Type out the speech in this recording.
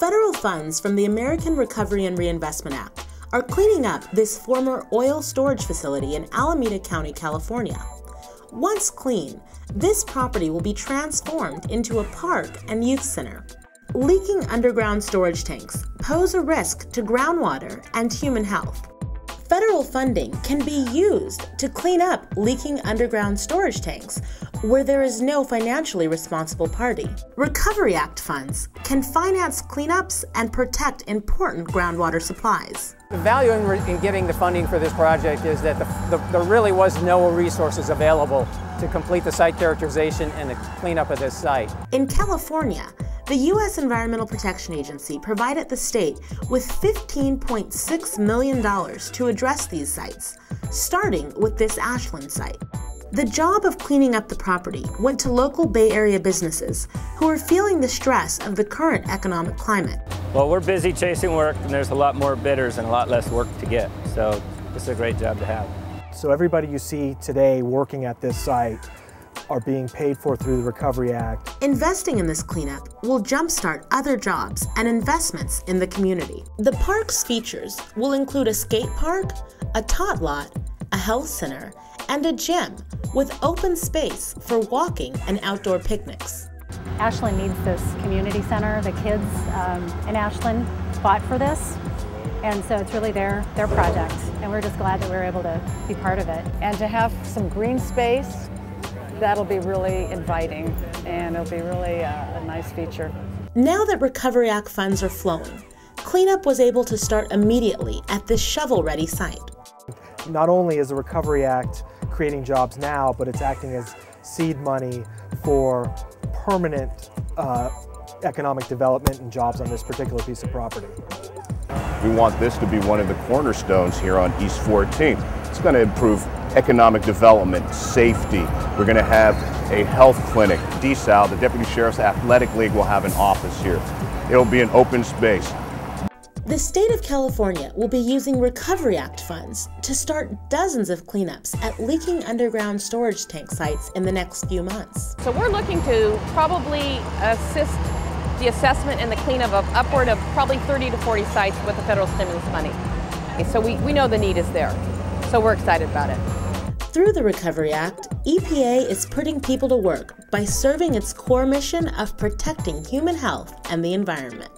Federal funds from the American Recovery and Reinvestment Act are cleaning up this former oil storage facility in Alameda County, California. Once clean, this property will be transformed into a park and youth center. Leaking underground storage tanks pose a risk to groundwater and human health. Federal funding can be used to clean up leaking underground storage tanks where there is no financially responsible party. Recovery Act funds can finance cleanups and protect important groundwater supplies. The value in getting the funding for this project is that there really was no resources available to complete the site characterization and the cleanup of this site. In California, the U.S. Environmental Protection Agency provided the state with $15.6 million to address these sites, starting with this Ashland site. The job of cleaning up the property went to local Bay Area businesses who are feeling the stress of the current economic climate. Well, we're busy chasing work, and there's a lot more bidders and a lot less work to get, so it's a great job to have. So everybody you see today working at this site are being paid for through the Recovery Act. Investing in this cleanup will jumpstart other jobs and investments in the community. The park's features will include a skate park, a tot lot, a health center, and a gym with open space for walking and outdoor picnics. Ashland needs this community center. The kids in Ashland fought for this, and so it's really their project, and we're just glad that we were able to be part of it. And to have some green space, that'll be really inviting, and it'll be really a nice feature. Now that Recovery Act funds are flowing, cleanup was able to start immediately at this shovel-ready site. Not only is the Recovery Act creating jobs now, but it's acting as seed money for permanent economic development and jobs on this particular piece of property. We want this to be one of the cornerstones here on East 14th. It's going to improve economic development, safety. We're going to have a health clinic. DSAL, the Deputy Sheriff's Athletic League, will have an office here. It'll be an open space. The state of California will be using Recovery Act funds to start dozens of cleanups at leaking underground storage tank sites in the next few months. So we're looking to probably assist the assessment and the cleanup of upward of probably 30 to 40 sites with the federal stimulus money. So we know the need is there, so we're excited about it. Through the Recovery Act, EPA is putting people to work by serving its core mission of protecting human health and the environment.